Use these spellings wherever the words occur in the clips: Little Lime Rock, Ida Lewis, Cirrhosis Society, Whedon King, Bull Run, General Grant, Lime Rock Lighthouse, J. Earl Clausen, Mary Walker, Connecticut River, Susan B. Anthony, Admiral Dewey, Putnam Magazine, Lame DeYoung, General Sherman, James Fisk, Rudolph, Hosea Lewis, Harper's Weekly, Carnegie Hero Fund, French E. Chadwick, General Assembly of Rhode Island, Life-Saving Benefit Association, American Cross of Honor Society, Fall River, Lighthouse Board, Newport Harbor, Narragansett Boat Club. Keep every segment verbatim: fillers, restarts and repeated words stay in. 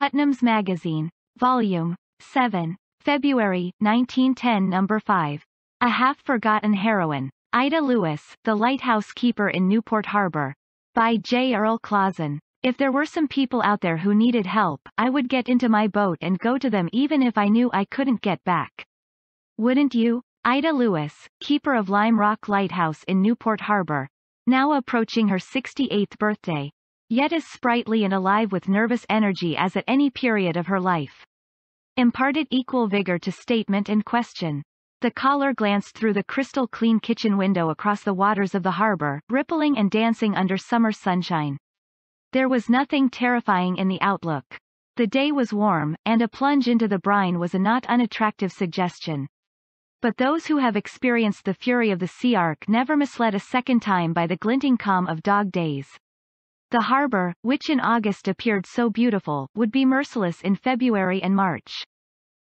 Putnam's Magazine, Volume seven, February, nineteen ten, Number five. A Half-Forgotten Heroine, Ida Lewis, The Lighthouse Keeper in Newport Harbor, by J. Earl Clausen. If there were some people out there who needed help, I would get into my boat and go to them even if I knew I couldn't get back. Wouldn't you? Ida Lewis, keeper of Lime Rock Lighthouse in Newport Harbor, now approaching her sixty-eighth birthday, yet as sprightly and alive with nervous energy as at any period of her life, imparted equal vigor to statement and question. The caller glanced through the crystal-clean kitchen window across the waters of the harbor, rippling and dancing under summer sunshine. There was nothing terrifying in the outlook. The day was warm, and a plunge into the brine was a not unattractive suggestion. But those who have experienced the fury of the sea are never misled a second time by the glinting calm of dog days. The harbor, which in August appeared so beautiful, would be merciless in February and March.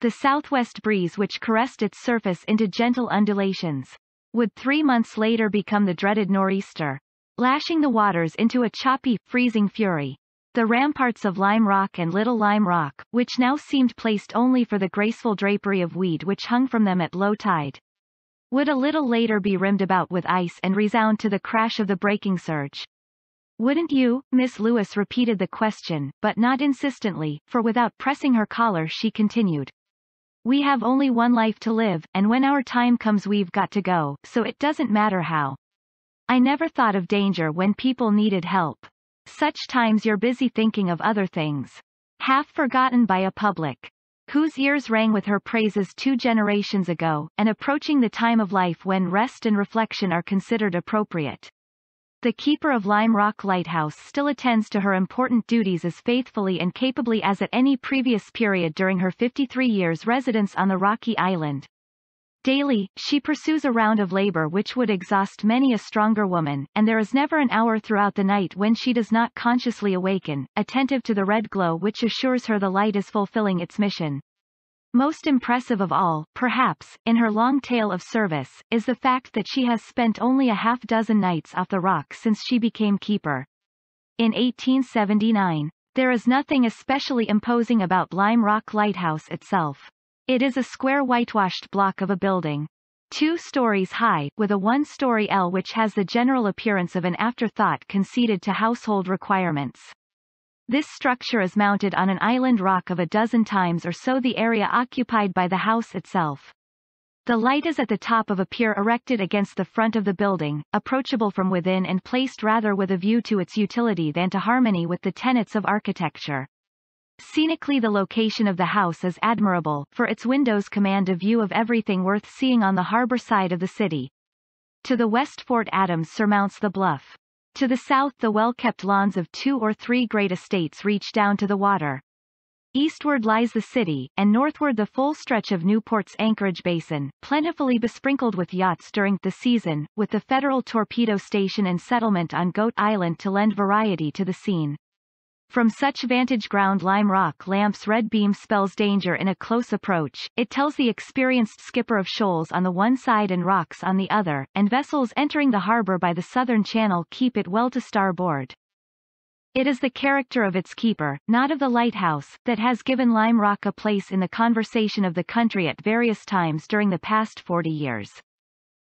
The southwest breeze which caressed its surface into gentle undulations would three months later become the dreaded nor'easter, lashing the waters into a choppy, freezing fury. The ramparts of Lime Rock and Little Lime Rock, which now seemed placed only for the graceful drapery of weed which hung from them at low tide, would a little later be rimmed about with ice and resound to the crash of the breaking surge. Wouldn't you? Miss Lewis repeated the question, but not insistently, for without pressing her collar she continued. We have only one life to live, and when our time comes we've got to go, so it doesn't matter how. I never thought of danger when people needed help. Such times you're busy thinking of other things. Half forgotten by a public whose ears rang with her praises two generations ago, and approaching the time of life when rest and reflection are considered appropriate. The keeper of Lime Rock Lighthouse still attends to her important duties as faithfully and capably as at any previous period during her fifty-three years' residence on the Rocky Island. Daily, she pursues a round of labor which would exhaust many a stronger woman, and there is never an hour throughout the night when she does not consciously awaken, attentive to the red glow which assures her the light is fulfilling its mission. Most impressive of all, perhaps, in her long tale of service, is the fact that she has spent only a half-dozen nights off the rock since she became keeper. In eighteen seventy-nine, there is nothing especially imposing about Lime Rock Lighthouse itself. It is a square whitewashed block of a building, two stories high, with a one-story ell which has the general appearance of an afterthought conceded to household requirements. This structure is mounted on an island rock of a dozen times or so the area occupied by the house itself. The light is at the top of a pier erected against the front of the building, approachable from within and placed rather with a view to its utility than to harmony with the tenets of architecture. Scenically, the location of the house is admirable, for its windows command a view of everything worth seeing on the harbor side of the city. To the west, Fort Adams surmounts the bluff. To the south, the well-kept lawns of two or three great estates reach down to the water. Eastward lies the city, and northward the full stretch of Newport's Anchorage Basin, plentifully besprinkled with yachts during the season, with the Federal Torpedo Station and settlement on Goat Island to lend variety to the scene. From such vantage ground, Lime Rock Lamp's red beam spells danger in a close approach. It tells the experienced skipper of shoals on the one side and rocks on the other, and vessels entering the harbor by the southern channel keep it well to starboard. It is the character of its keeper, not of the lighthouse, that has given Lime Rock a place in the conversation of the country at various times during the past forty years.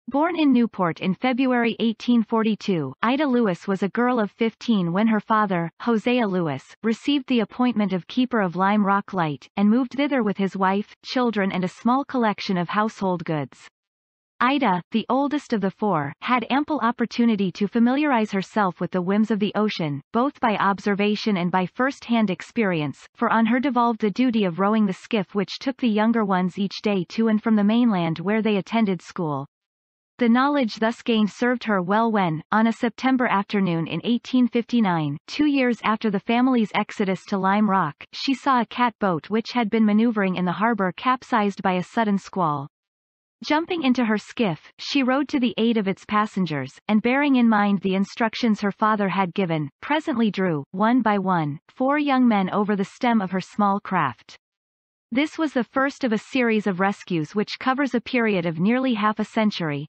Born in Newport in February eighteen forty-two, Ida Lewis was a girl of fifteen when her father, Hosea Lewis, received the appointment of keeper of Lime Rock Light, and moved thither with his wife, children and a small collection of household goods. Ida, the oldest of the four, had ample opportunity to familiarize herself with the whims of the ocean, both by observation and by first-hand experience, for on her devolved the duty of rowing the skiff which took the younger ones each day to and from the mainland where they attended school. The knowledge thus gained served her well when, on a September afternoon in eighteen fifty-nine, two years after the family's exodus to Lime Rock, she saw a catboat which had been maneuvering in the harbor capsized by a sudden squall. Jumping into her skiff, she rowed to the aid of its passengers, and bearing in mind the instructions her father had given, presently drew, one by one, four young men over the stem of her small craft. This was the first of a series of rescues which covers a period of nearly half a century.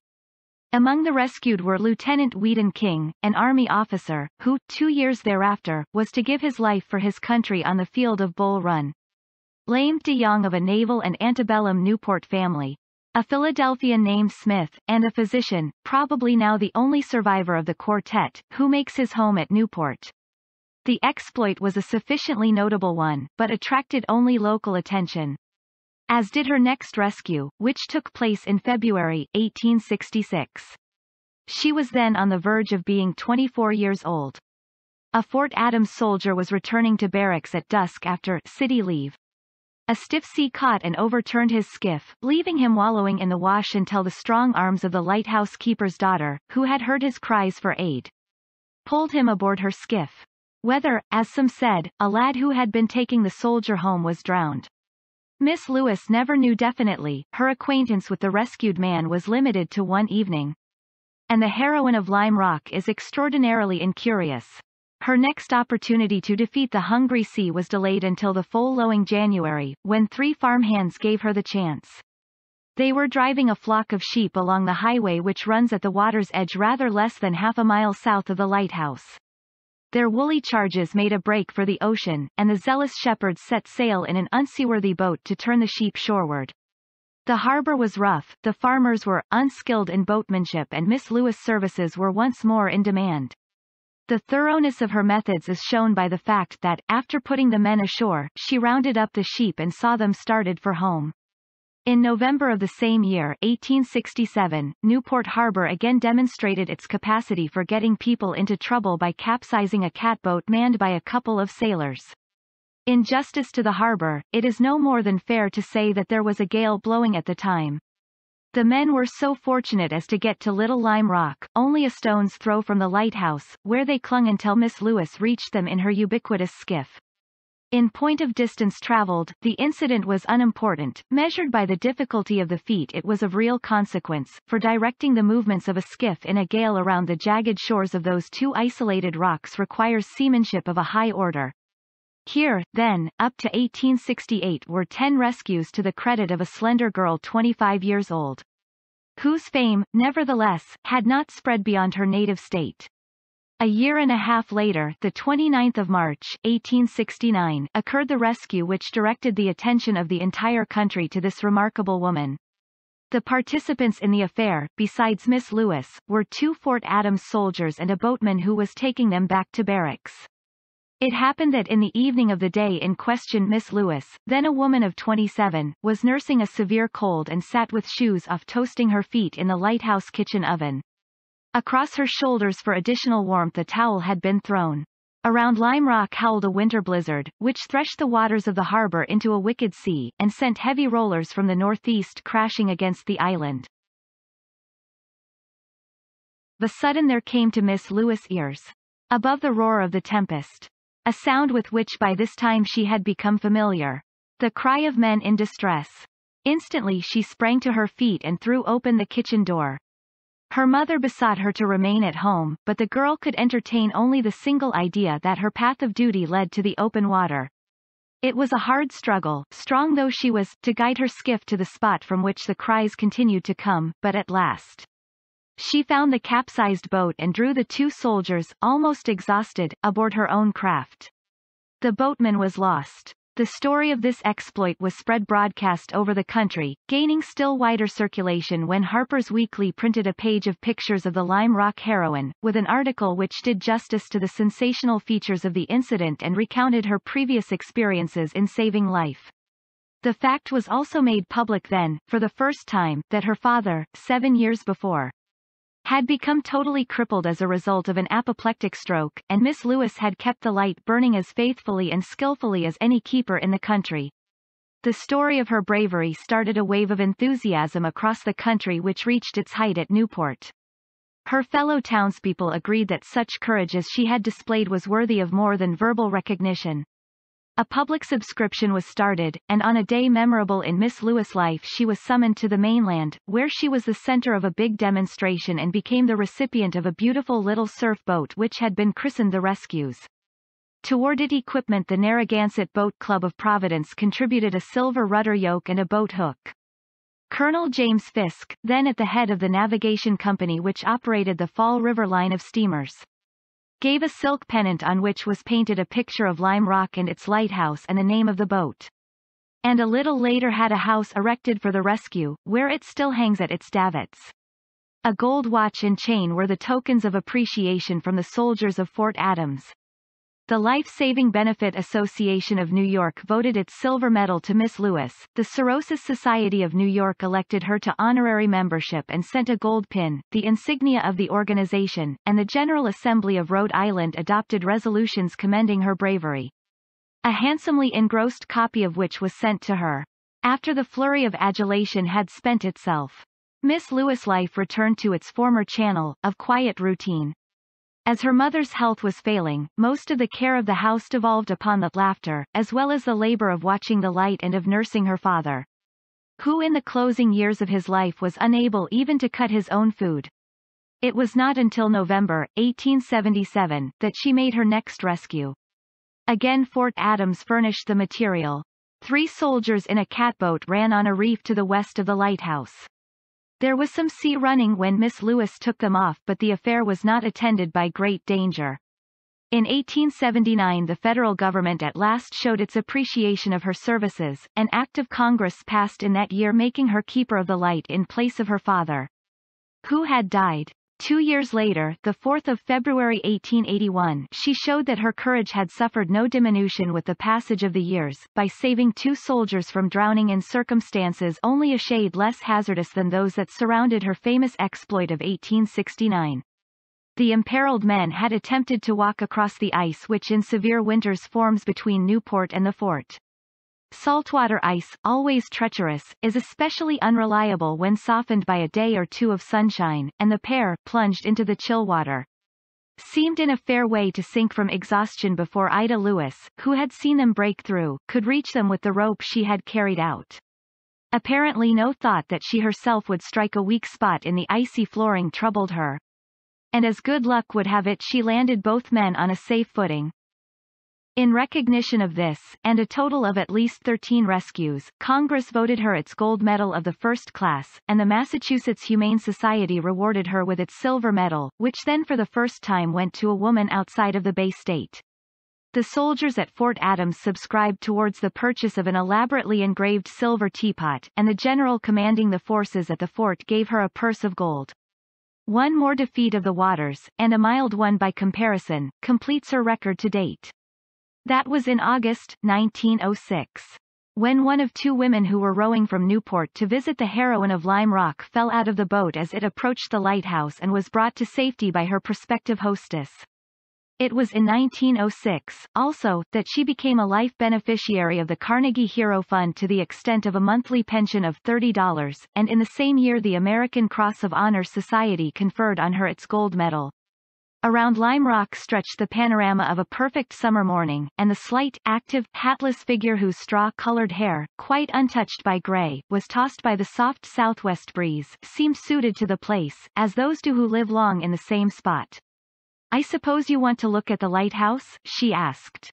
Among the rescued were Lieutenant Whedon King, an Army officer, who, two years thereafter, was to give his life for his country on the field of Bull Run. Lame DeYoung of a naval and antebellum Newport family, a Philadelphian named Smith, and a physician, probably now the only survivor of the quartet, who makes his home at Newport. The exploit was a sufficiently notable one, but attracted only local attention, as did her next rescue, which took place in February, eighteen sixty-six. She was then on the verge of being twenty-four years old. A Fort Adams soldier was returning to barracks at dusk after city leave. A stiff sea caught and overturned his skiff, leaving him wallowing in the wash until the strong arms of the lighthouse keeper's daughter, who had heard his cries for aid, pulled him aboard her skiff. Whether, as some said, a lad who had been taking the soldier home was drowned, Miss Lewis never knew definitely. Her acquaintance with the rescued man was limited to one evening. And the heroine of Lime Rock is extraordinarily incurious. Her next opportunity to defeat the hungry sea was delayed until the full-lowing January, when three farmhands gave her the chance. They were driving a flock of sheep along the highway which runs at the water's edge rather less than half a mile south of the lighthouse. Their woolly charges made a break for the ocean, and the zealous shepherds set sail in an unseaworthy boat to turn the sheep shoreward. The harbor was rough, the farmers were unskilled in boatmanship, and Miss Lewis' services were once more in demand. The thoroughness of her methods is shown by the fact that, after putting the men ashore, she rounded up the sheep and saw them started for home. In November of the same year, eighteen sixty-seven, Newport Harbor again demonstrated its capacity for getting people into trouble by capsizing a catboat manned by a couple of sailors. In justice to the harbor, it is no more than fair to say that there was a gale blowing at the time. The men were so fortunate as to get to Little Lime Rock, only a stone's throw from the lighthouse, where they clung until Miss Lewis reached them in her ubiquitous skiff. In point of distance traveled, the incident was unimportant. Measured by the difficulty of the feat, it was of real consequence, for directing the movements of a skiff in a gale around the jagged shores of those two isolated rocks requires seamanship of a high order. Here, then, up to eighteen sixty-eight were ten rescues to the credit of a slender girl twenty-five years old, whose fame, nevertheless, had not spread beyond her native state. A year and a half later, the twenty-ninth of March, eighteen sixty-nine, occurred the rescue which directed the attention of the entire country to this remarkable woman. The participants in the affair, besides Miss Lewis, were two Fort Adams soldiers and a boatman who was taking them back to barracks. It happened that in the evening of the day in question Miss Lewis, then a woman of twenty-seven, was nursing a severe cold and sat with shoes off toasting her feet in the lighthouse kitchen oven. Across her shoulders for additional warmth a towel had been thrown. Around Lime Rock howled a winter blizzard, which threshed the waters of the harbor into a wicked sea, and sent heavy rollers from the northeast crashing against the island. Of a sudden there came to Miss Lewis' ears, above the roar of the tempest, a sound with which by this time she had become familiar, the cry of men in distress. Instantly she sprang to her feet and threw open the kitchen door. Her mother besought her to remain at home, but the girl could entertain only the single idea that her path of duty led to the open water. It was a hard struggle, strong though she was, to guide her skiff to the spot from which the cries continued to come, but at last she found the capsized boat and drew the two soldiers, almost exhausted, aboard her own craft. The boatman was lost. The story of this exploit was spread broadcast over the country, gaining still wider circulation when Harper's Weekly printed a page of pictures of the Lime Rock heroine, with an article which did justice to the sensational features of the incident and recounted her previous experiences in saving life. The fact was also made public then, for the first time, that her father, seven years before, had become totally crippled as a result of an apoplectic stroke, and Miss Lewis had kept the light burning as faithfully and skillfully as any keeper in the country. The story of her bravery started a wave of enthusiasm across the country which reached its height at Newport. Her fellow townspeople agreed that such courage as she had displayed was worthy of more than verbal recognition. A public subscription was started, and on a day memorable in Miss Lewis' life she was summoned to the mainland, where she was the center of a big demonstration and became the recipient of a beautiful little surf boat which had been christened the Rescues. Toward its equipment the Narragansett Boat Club of Providence contributed a silver rudder yoke and a boat hook. Colonel James Fisk, then at the head of the navigation company which operated the Fall River line of steamers, gave a silk pennant on which was painted a picture of Lime Rock and its lighthouse and the name of the boat, and a little later had a house erected for the rescue, where it still hangs at its davits. A gold watch and chain were the tokens of appreciation from the soldiers of Fort Adams. The Life-Saving Benefit Association of New York voted its silver medal to Miss Lewis. The Cirrhosis Society of New York elected her to honorary membership and sent a gold pin, the insignia of the organization, and the General Assembly of Rhode Island adopted resolutions commending her bravery, a handsomely engrossed copy of which was sent to her. After the flurry of adulation had spent itself, Miss Lewis' life returned to its former channel of quiet routine. As her mother's health was failing, most of the care of the house devolved upon the laughter, as well as the labor of watching the light and of nursing her father, who in the closing years of his life was unable even to cut his own food. It was not until November eighteen seventy-seven that she made her next rescue. Again Fort Adams furnished the material. Three soldiers in a catboat ran on a reef to the west of the lighthouse. There was some sea running when Miss Lewis took them off, but the affair was not attended by great danger. In eighteen seventy-nine the federal government at last showed its appreciation of her services. An act of Congress passed in that year making her Keeper of the Light in place of her father, who had died. Two years later, the fourth of February eighteen eighty-one, she showed that her courage had suffered no diminution with the passage of the years, by saving two soldiers from drowning in circumstances only a shade less hazardous than those that surrounded her famous exploit of eighteen sixty-nine. The imperiled men had attempted to walk across the ice which in severe winters forms between Newport and the fort. Saltwater ice, always treacherous, is especially unreliable when softened by a day or two of sunshine, and the pair, plunged into the chill water, seemed in a fair way to sink from exhaustion before Ida Lewis, who had seen them break through, could reach them with the rope she had carried out. Apparently no thought that she herself would strike a weak spot in the icy flooring troubled her, and as good luck would have it she landed both men on a safe footing. In recognition of this, and a total of at least thirteen rescues, Congress voted her its gold medal of the first class, and the Massachusetts Humane Society rewarded her with its silver medal, which then for the first time went to a woman outside of the Bay State. The soldiers at Fort Adams subscribed towards the purchase of an elaborately engraved silver teapot, and the general commanding the forces at the fort gave her a purse of gold. One more defeat of the waters, and a mild one by comparison, completes her record to date. That was in August nineteen oh six, when one of two women who were rowing from Newport to visit the heroine of Lime Rock fell out of the boat as it approached the lighthouse and was brought to safety by her prospective hostess. It was in nineteen oh six, also, that she became a life beneficiary of the Carnegie Hero Fund to the extent of a monthly pension of thirty dollars, and in the same year the American Cross of Honor Society conferred on her its gold medal. Around Lime Rock stretched the panorama of a perfect summer morning, and the slight, active, hatless figure whose straw-colored hair, quite untouched by gray, was tossed by the soft southwest breeze, seemed suited to the place, as those do who live long in the same spot. "I suppose you want to look at the lighthouse?" she asked.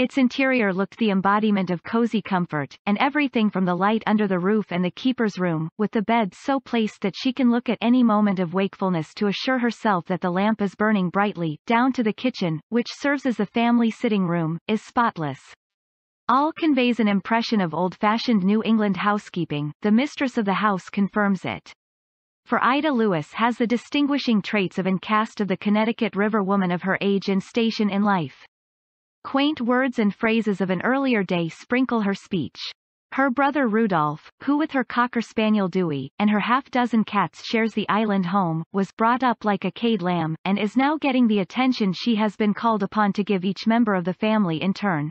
Its interior looked the embodiment of cozy comfort, and everything from the light under the roof and the keeper's room, with the bed so placed that she can look at any moment of wakefulness to assure herself that the lamp is burning brightly, down to the kitchen, which serves as the family sitting room, is spotless. All conveys an impression of old-fashioned New England housekeeping. The mistress of the house confirms it. For Ida Lewis has the distinguishing traits of an cast of the Connecticut River woman of her age and station in life. Quaint words and phrases of an earlier day sprinkle her speech. Her brother Rudolph, who with her cocker spaniel Dewey, and her half-dozen cats shares the island home, was brought up like a cade lamb, and is now getting the attention she has been called upon to give each member of the family in turn.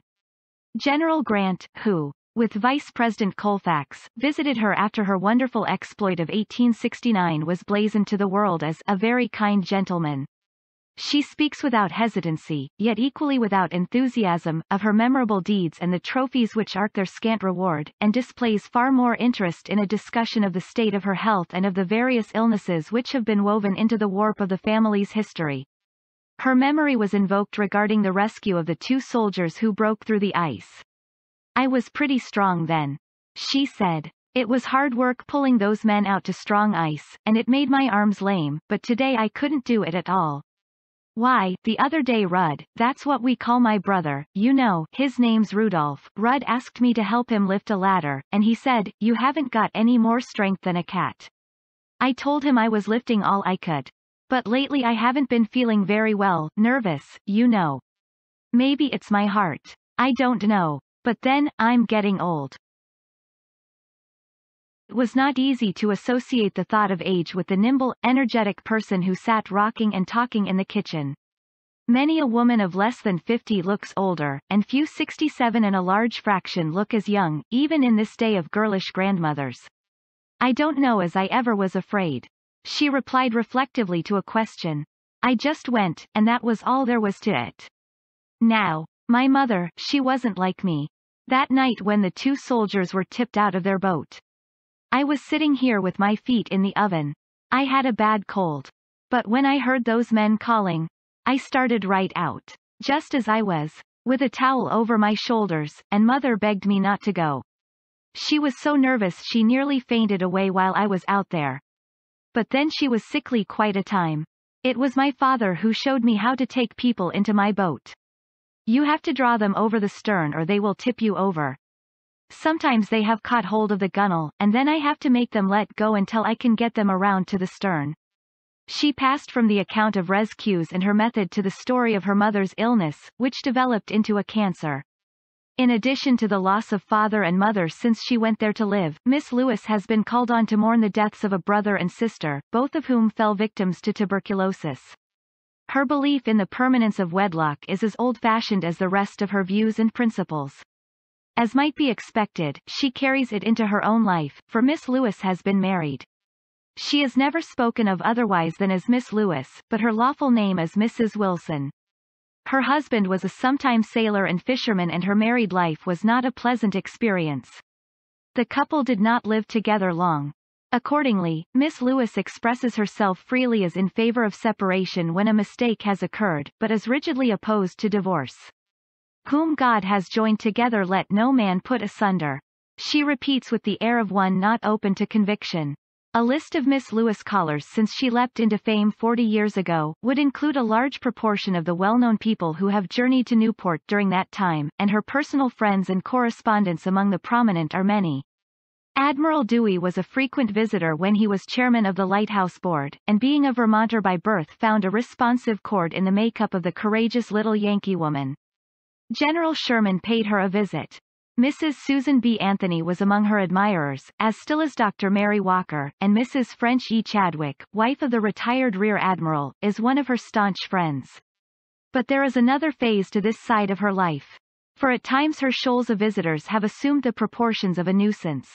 General Grant, who, with Vice President Colfax, visited her after her wonderful exploit of eighteen sixty-nine was blazoned to the world as a very kind gentleman. She speaks without hesitancy, yet equally without enthusiasm, of her memorable deeds and the trophies which are their scant reward, and displays far more interest in a discussion of the state of her health and of the various illnesses which have been woven into the warp of the family's history. Her memory was invoked regarding the rescue of the two soldiers who broke through the ice. "I was pretty strong then," she said. It was hard work pulling those men out to strong ice, and it made my arms lame, but today I couldn't do it at all. Why, the other day Rudd, that's what we call my brother, you know, his name's Rudolph, Rudd asked me to help him lift a ladder, and he said, you haven't got any more strength than a cat. I told him I was lifting all I could. But lately I haven't been feeling very well, nervous, you know. Maybe it's my heart. I don't know. But then, I'm getting old. It was not easy to associate the thought of age with the nimble, energetic person who sat rocking and talking in the kitchen. Many a woman of less than fifty looks older, and few sixty-seven and a large fraction look as young, even in this day of girlish grandmothers. I don't know as I ever was afraid. She replied reflectively to a question. I just went, and that was all there was to it. Now, my mother, she wasn't like me. That night when the two soldiers were tipped out of their boat. I was sitting here with my feet in the oven. I had a bad cold. But when I heard those men calling, I started right out, just as I was, with a towel over my shoulders, and mother begged me not to go. She was so nervous she nearly fainted away while I was out there. But then she was sickly quite a time. It was my father who showed me how to take people into my boat. You have to draw them over the stern or they will tip you over. Sometimes they have caught hold of the gunwale, and then I have to make them let go until I can get them around to the stern. She passed from the account of rescues and her method to the story of her mother's illness, which developed into a cancer. In addition to the loss of father and mother since she went there to live, Miss Lewis has been called on to mourn the deaths of a brother and sister, both of whom fell victims to tuberculosis. Her belief in the permanence of wedlock is as old-fashioned as the rest of her views and principles. As might be expected, she carries it into her own life, for Miss Lewis has been married. She is never spoken of otherwise than as Miss Lewis, but her lawful name is Missus Wilson. Her husband was a sometime sailor and fisherman, and her married life was not a pleasant experience. The couple did not live together long. Accordingly, Miss Lewis expresses herself freely as in favor of separation when a mistake has occurred, but is rigidly opposed to divorce. Whom God has joined together let no man put asunder. She repeats with the air of one not open to conviction. A list of Miss Lewis callers since she leapt into fame forty years ago, would include a large proportion of the well-known people who have journeyed to Newport during that time, and her personal friends and correspondents among the prominent are many. Admiral Dewey was a frequent visitor when he was chairman of the Lighthouse Board, and being a Vermonter by birth found a responsive chord in the makeup of the courageous little Yankee woman. General Sherman paid her a visit. Missus Susan B. Anthony was among her admirers, as still as Doctor Mary Walker, and Missus French E. Chadwick, wife of the retired Rear Admiral, is one of her staunch friends. But there is another phase to this side of her life. For at times her shoals of visitors have assumed the proportions of a nuisance.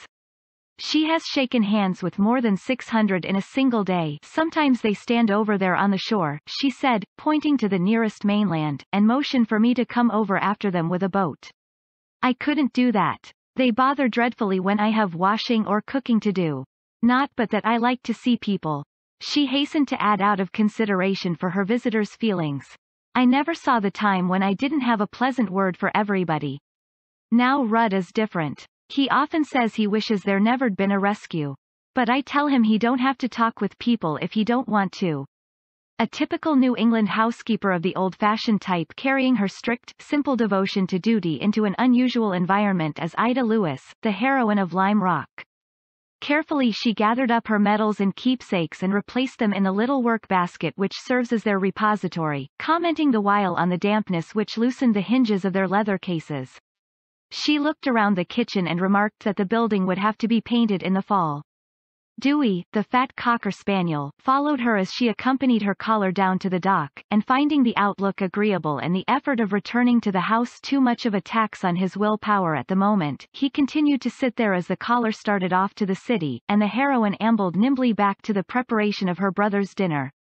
She has shaken hands with more than six hundred in a single day. Sometimes they stand over there on the shore, she said, pointing to the nearest mainland, and motioned for me to come over after them with a boat. I couldn't do that. They bother dreadfully when I have washing or cooking to do. Not but that I like to see people. She hastened to add out of consideration for her visitors' feelings. I never saw the time when I didn't have a pleasant word for everybody. Now Rudd is different. He often says he wishes there never'd been a rescue. But I tell him he don't have to talk with people if he don't want to. A typical New England housekeeper of the old-fashioned type, carrying her strict, simple devotion to duty into an unusual environment, as Ida Lewis, the heroine of Lime Rock. Carefully she gathered up her medals and keepsakes and replaced them in the little work basket which serves as their repository, commenting the while on the dampness which loosened the hinges of their leather cases. She looked around the kitchen and remarked that the building would have to be painted in the fall. Dewey, the fat cocker spaniel, followed her as she accompanied her caller down to the dock, and finding the outlook agreeable and the effort of returning to the house too much of a tax on his willpower at the moment, he continued to sit there as the caller started off to the city, and the heroine ambled nimbly back to the preparation of her brother's dinner.